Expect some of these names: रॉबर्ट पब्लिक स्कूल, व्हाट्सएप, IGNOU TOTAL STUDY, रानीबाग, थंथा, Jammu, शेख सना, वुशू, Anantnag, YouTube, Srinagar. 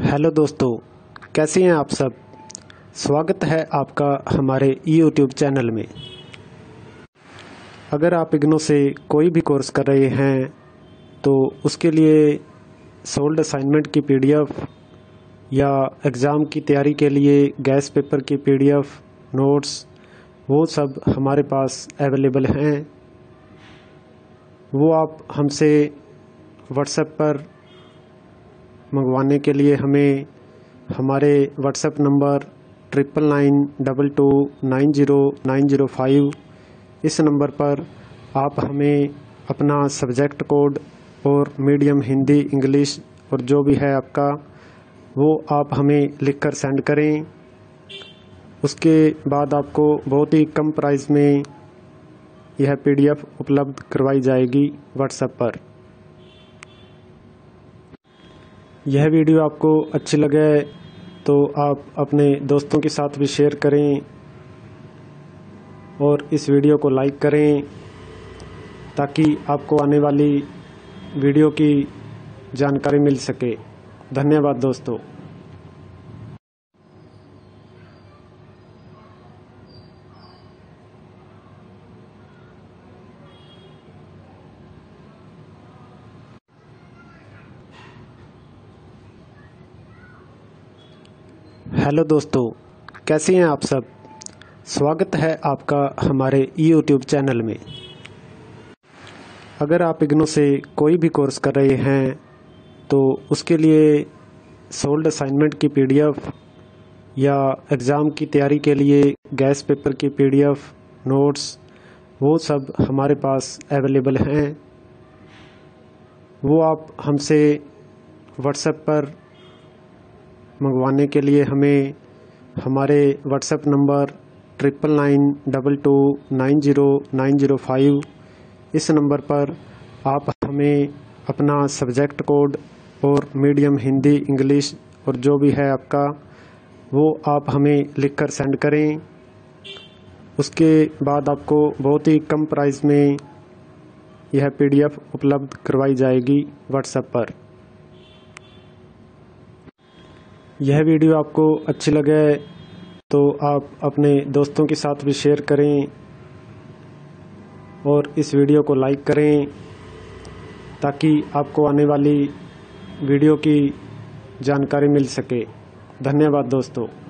Hello दोस्तों, कैसे हैं आप सब। स्वागत है आपका हमारे यूट्यूब चैनल में। अगर आप IGNOU से कोई भी कोर्स कर रहे हैं तो उसके लिए सोल्ड असाइनमेंट की PDF या एग्ज़ाम की तैयारी के लिए गैस पेपर की PDF नोट्स वो सब हमारे पास अवेलेबल हैं। वो आप हमसे व्हाट्सएप पर मंगवाने के लिए हमें हमारे व्हाट्सएप नंबर 9992290905 इस नंबर पर आप हमें अपना सब्जेक्ट कोड और मीडियम हिंदी इंग्लिश और जो भी है आपका वो आप हमें लिखकर सेंड करें। उसके बाद आपको बहुत ही कम प्राइस में यह PDF उपलब्ध करवाई जाएगी व्हाट्सएप पर। यह वीडियो आपको अच्छी लगे तो आप अपने दोस्तों के साथ भी शेयर करें और इस वीडियो को लाइक करें ताकि आपको आने वाली वीडियो की जानकारी मिल सके। धन्यवाद दोस्तों। हेलो दोस्तों, कैसे हैं आप सब। स्वागत है आपका हमारे यूट्यूब चैनल में। अगर आप IGNOU से कोई भी कोर्स कर रहे हैं तो उसके लिए सोल्ड असाइनमेंट की PDF या एग्ज़ाम की तैयारी के लिए गैस पेपर की PDF नोट्स वो सब हमारे पास अवेलेबल हैं। वो आप हमसे व्हाट्सएप पर मंगवाने के लिए हमें हमारे व्हाट्सएप नंबर 9992290905 इस नंबर पर आप हमें अपना सब्जेक्ट कोड और मीडियम हिंदी इंग्लिश और जो भी है आपका वो आप हमें लिखकर सेंड करें। उसके बाद आपको बहुत ही कम प्राइस में यह PDF उपलब्ध करवाई जाएगी व्हाट्सएप पर। यह वीडियो आपको अच्छी लगे तो आप अपने दोस्तों के साथ भी शेयर करें और इस वीडियो को लाइक करें ताकि आपको आने वाली वीडियो की जानकारी मिल सके। धन्यवाद दोस्तों।